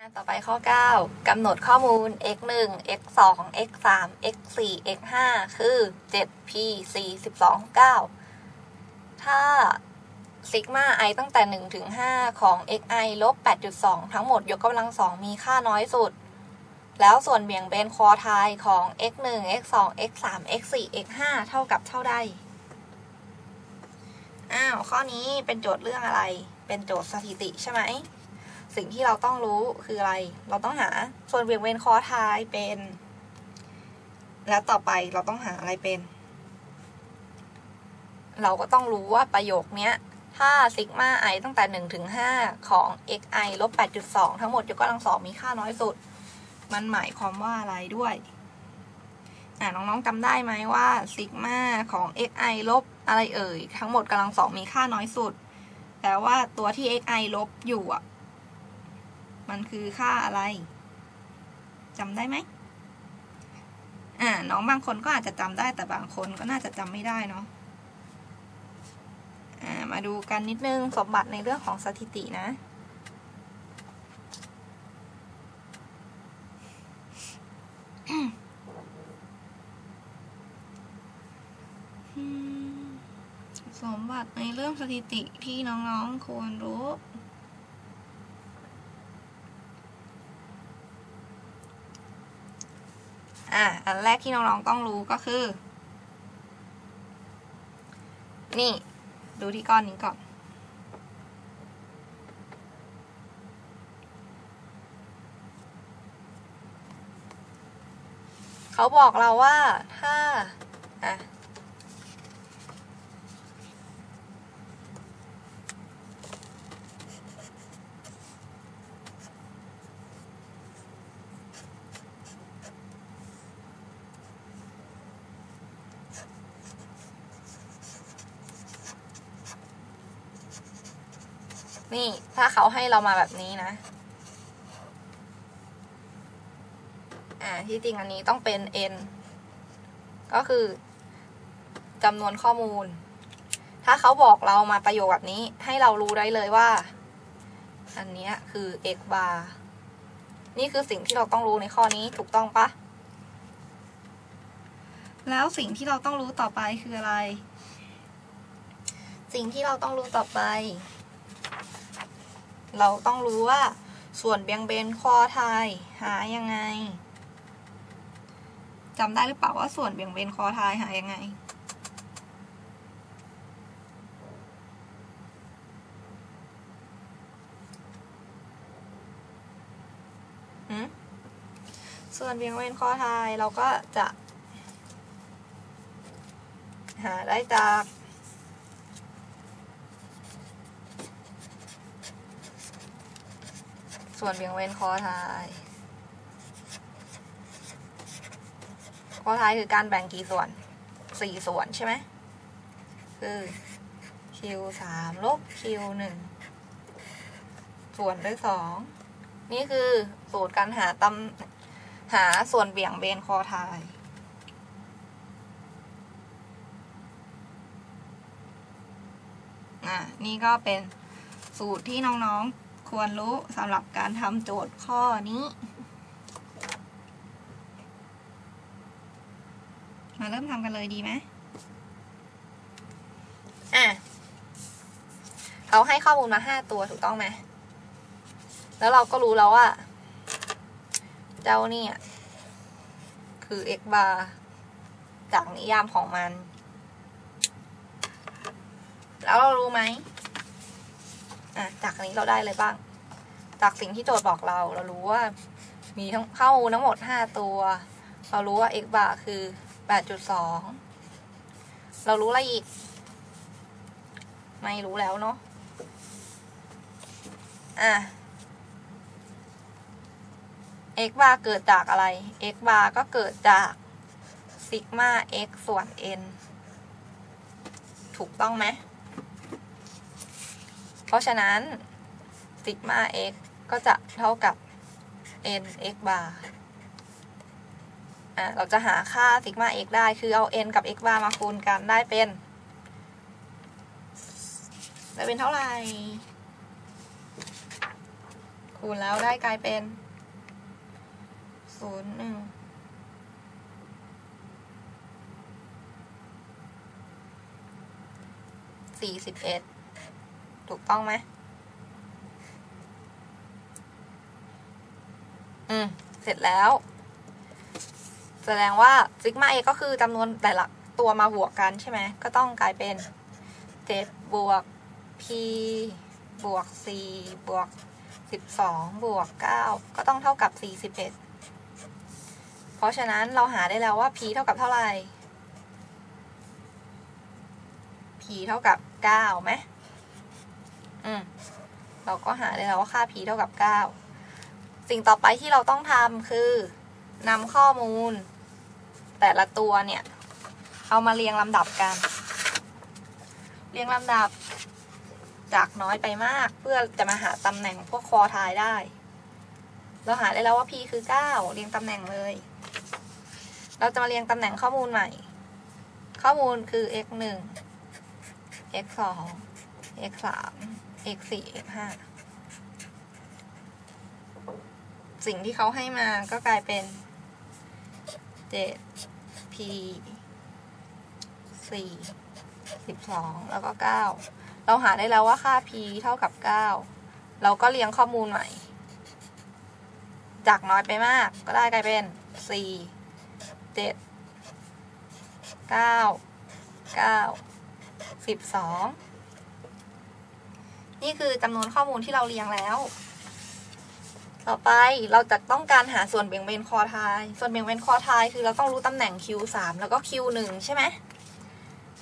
ต่อไปข้อ9กำหนดข้อมูล x 1 x 2 x 3 x 4 x 5คือ 7p 4 12 9ถ้าซิกมา i ตั้งแต่1ถึง5ของ xi ลบ 8.2 ทั้งหมดยกกำลัง2มีค่าน้อยสุดแล้วส่วนเบี่ยงเบนควอไทล์ของ x 1 x 2 x 3 x 4 x 5เท่ากับเท่าใดอ้าวข้อนี้เป็นโจทย์เรื่องอะไรเป็นโจทย์สถิติใช่ไหมสิ่งที่เราต้องรู้คืออะไรเราต้องหาส่วนเบี่ยงเบนควอไทล์เป็นแล้วต่อไปเราต้องหาอะไรเป็นเราก็ต้องรู้ว่าประโยคเนี้ยถ้าซิกมา i ตั้งแต่1ถึง5ของ xi ลบ 8.2 ทั้งหมดยกกำลัง2มีค่าน้อยสุดมันหมายความว่าอะไรด้วยน้องๆจำได้ไหมว่าซิกมาของ xi ลบอะไรเอ่ยทั้งหมดกำลัง2มีค่าน้อยสุดแต่ว่าตัวที่ xi ลบอยู่อ่ะมันคือค่าอะไรจำได้ไหมน้องบางคนก็อาจจะจำได้แต่บางคนก็น่าจะจำไม่ได้เนาะมาดูกันนิดนึงสมบัติในเรื่องของสถิตินะสมบัติในเรื่องสถิติที่น้องๆควรรู้อันแรกที่น้องๆต้องรู้ก็คือนี่ดูที่ก้อนนี้ก่อนเขาบอกเราว่าถ้านี่ถ้าเขาให้เรามาแบบนี้นะที่จริงอันนี้ต้องเป็น n ก็คือจำนวนข้อมูลถ้าเขาบอกเรามาประโยคแบบนี้ให้เรารู้ได้เลยว่าอันนี้คือ x bar นี่คือสิ่งที่เราต้องรู้ในข้อนี้ถูกต้องปะแล้วสิ่งที่เราต้องรู้ต่อไปคืออะไรสิ่งที่เราต้องรู้ต่อไปเราต้องรู้ว่าส่วนเบี่ยงเบนควอไทล์หายังไงจำได้หรือเปล่าว่าส่วนเบี่ยงเบนควอไทล์หายังไงส่วนเบี่ยงเบนควอไทล์เราก็จะหาได้จากส่วนเบี่ยงเบนควอไทล์คือการแบ่งกี่ส่วน4ส่วนใช่ไหมคือ q3 ลบ q1 ส่วนด้วย2นี่คือสูตรการหาส่วนเบี่ยงเบนควอไทล์นี่ก็เป็นสูตรที่น้องๆควรรู้สำหรับการทำโจทย์ข้อนี้มาเริ่มทำกันเลยดีไหมเขาให้ข้อมูลมา5ตัวถูกต้องไหมแล้วเราก็รู้แล้วว่าเจ้านี่คือ x bar จากนิยามของมันแล้วเรารู้ไหมจากนี้เราได้อะไรบ้างจากสิ่งที่โจทย์บอกเรารู้ว่ามีทั้งข้อมูลทั้งหมด5ตัวเรารู้ว่า x bar คือ 8.2 เรารู้อะไรอีกไม่รู้แล้วเนาะx bar เกิดจากอะไร x bar ก็เกิดจากซิกมา x ส่วน n ถูกต้องไหมเพราะฉะนั้นซิกมา x ก็จะเท่ากับ n x bar เราจะหาค่าซิกมา x ได้คือเอา n กับ x bar มาคูณกันได้เป็นเท่าไหร่ คูณแล้วได้กลายเป็น0 141ถูกต้องไหมเสร็จแล้วแสดงว่าซิกมาเอก็คือจำนวนแต่ละตัวมาบวกกันใช่ไหมก็ต้องกลายเป็น7บวก p บวก c บวก12บวก9ก็ต้องเท่ากับ41เพราะฉะนั้นเราหาได้แล้วว่า p เท่ากับเท่าไหร่ p เท่ากับ9ไหมเราก็หาได้แล้วว่าค่า p เท่ากับ9สิ่งต่อไปที่เราต้องทำคือนำข้อมูลแต่ละตัวเนี่ยเอามาเรียงลำดับกันเรียงลำดับจากน้อยไปมากเพื่อจะมาหาตำแหน่งพวกคอทายได้เราหาได้แล้วว่า p คือ9เรียงตำแหน่งเลยเราจะมาเรียงตำแหน่งข้อมูลใหม่ข้อมูลคือ x 1 x 2 x 3 x 4 x 5สิ่งที่เขาให้มาก็กลายเป็น7 p 4 12แล้วก็9เราหาได้แล้วว่าค่า p เท่ากับ9เราก็เรียงข้อมูลใหม่จากน้อยไปมากก็ได้กลายเป็น4 7 9 9 12นี่คือจำนวนข้อมูลที่เราเรียงแล้วต่อไปเราจะต้องการหาส่วนแบ่งเบนคอทายส่วนแบ่งเบนคอทายคือเราต้องรู้ตำแหน่ง q3 แล้วก็ q1 ใช่ไหม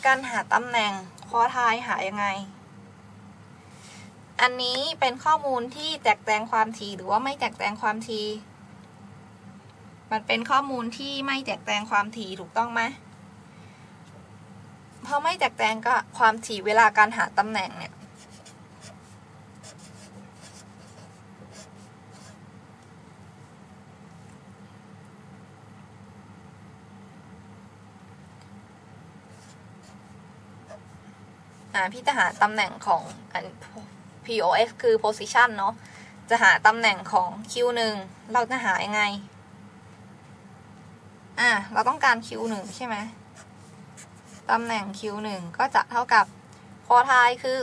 การหาตำแหน่งคอทายหายังไงอันนี้เป็นข้อมูลที่แจกแจงความถี่หรือว่าไม่แจกแจงความถี่มันเป็นข้อมูลที่ไม่แจกแจงความถี่ถูกต้องไหมเพราะไม่แจกแจงก็ความถี่เวลาการหาตำแหน่งเนี่ยพี่จะหาตำแหน่งของ POS คือ position เนาะจะหาตำแหน่งของ Q1 เราจะหายังไงเราต้องการ Q1 ใช่ไหมตำแหน่ง Q1 ก็จะเท่ากับคอทายคือ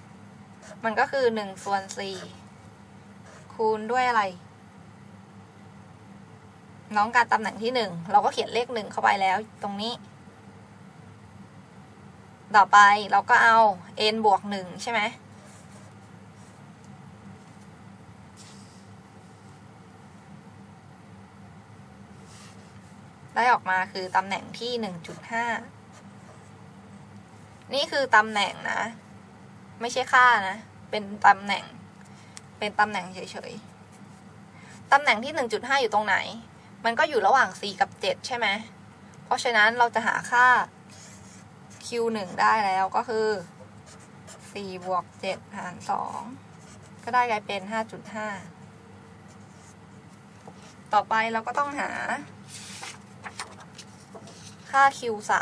4 มันก็คือ1ส่วน4คูณด้วยอะไรน้องการตำแหน่งที่1เราก็เขียนเลข1เข้าไปแล้วตรงนี้ต่อไปเราก็เอา n บวก1ใช่ไหมได้ออกมาคือตำแหน่งที่ 1.5 นี่คือตำแหน่งนะไม่ใช่ค่านะเป็นตำแหน่งเฉยๆตำแหน่งที่ 1.5 อยู่ตรงไหนมันก็อยู่ระหว่าง4กับ7ใช่ไหมเพราะฉะนั้นเราจะหาค่าQ1 ได้แล้วก็คือ4บวก7หาร2ก็ได้กลายเป็น 5.5 ต่อไปเราก็ต้องหาค่า Q3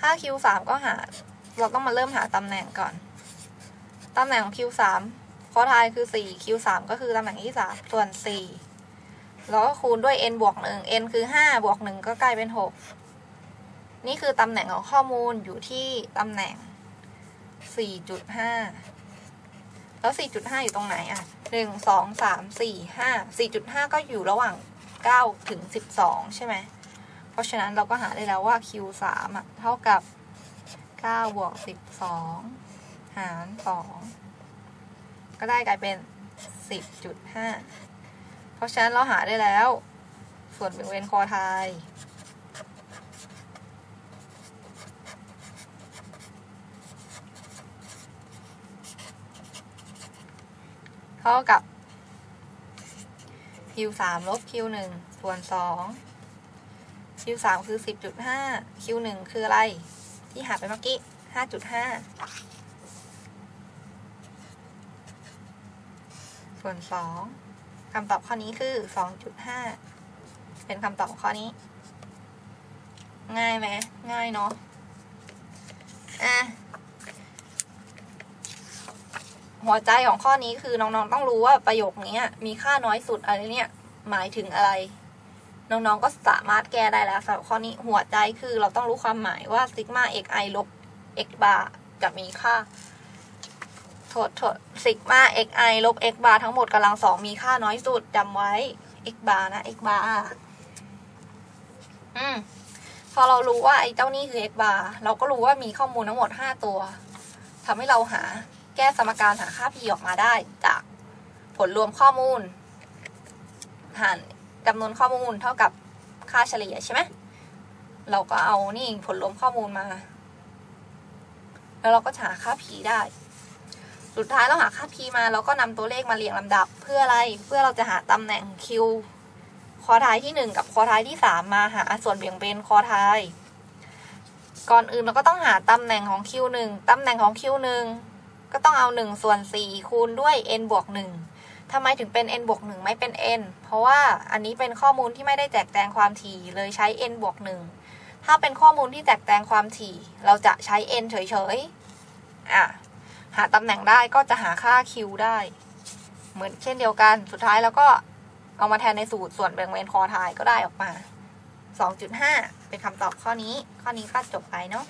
ค่า Q3 ก็หาเราต้องมาเริ่มหาตำแหน่งก่อนตำแหน่ง Q3 คอทายคือ4 Q3 ก็คือตำแหน่งที่3ส่วน4แล้วก็คูณด้วย n บวก1 n คือ5บวก1ก็กลายเป็น6นี่คือตำแหน่งของข้อมูลอยู่ที่ตำแหน่ง 4.5 แล้ว 4.5 อยู่ตรงไหนอ่ะ 1 2 3 4 5 4.5 ก็อยู่ระหว่าง9ถึง12ใช่ไหมเพราะฉะนั้นเราก็หาได้แล้วว่า Q3 เท่ากับ9บวก12หาร2ก็ได้กลายเป็น 10.5 เพราะฉะนั้นเราหาได้แล้วส่วนแบ่งเบนคอทายเท่ากับ Q3 ลบ Q1 ส่วน 2 Q3 คือ 10.5 Q1 คืออะไรที่หาไปเมื่อกี้ 5.5 ส่วน 2คำตอบข้อนี้คือ 2.5 เป็นคำตอบข้อนี้ง่ายไหมง่ายเนาะ หัวใจของข้อนี้คือน้องๆต้องรู้ว่าประโยคนี้มีค่าน้อยสุดอะไรเนี่ยหมายถึงอะไรน้องๆก็สามารถแก้ได้แล้วสำหรับข้อนี้หัวใจคือเราต้องรู้ความหมายว่าซิกมา xi ลบ x บาร์จะมีค่าซิกมา xi ลบ x บาร์ทั้งหมดกำลังสองมีค่าน้อยสุดจำไว้ x บาร์นะ x บาร์พอเรารู้ว่าไอ้เจ้านี่คือ x บาร์เราก็รู้ว่ามีข้อมูลทั้งหมด5ตัวทำให้เราหาแก้สมการหาค่า p ออกมาได้จากผลรวมข้อมูลหารจำนวนข้อมูลเท่ากับค่าเฉลี่ยใช่ไหมเราก็เอานี่ผลรวมข้อมูลมาแล้วเราก็หาค่า p ได้สุดท้ายเราหาค่า p มาเราก็นำตัวเลขมาเรียงลำดับเพื่ออะไรเพื่อเราจะหาตำแหน่ง q คอท้ายที่1กับคอท้ายที่3มาหาส่วนเบี่ยงเบนคอท้ายก่อนอื่นเราก็ต้องหาตำแหน่งของ q1 ตำแหน่งของ q1 ก็ต้องเอา1ส่วน4คูณด้วย n บวก1ทำไมถึงเป็น n บวก1ไม่เป็น n เพราะว่าอันนี้เป็นข้อมูลที่ไม่ได้แจกแจงความถี่เลยใช้ n บวก1ถ้าเป็นข้อมูลที่แจกแจงความถี่เราจะใช้ n เฉยๆหาตำแหน่งได้ก็จะหาค่า q ได้เหมือนเช่นเดียวกันสุดท้ายแล้วก็เอามาแทนในสูตรส่วนแบ่งเวรคอท้ายก็ได้ออกมา 2.5 เป็นคำตอบข้อนี้ก็จบไปเนาะ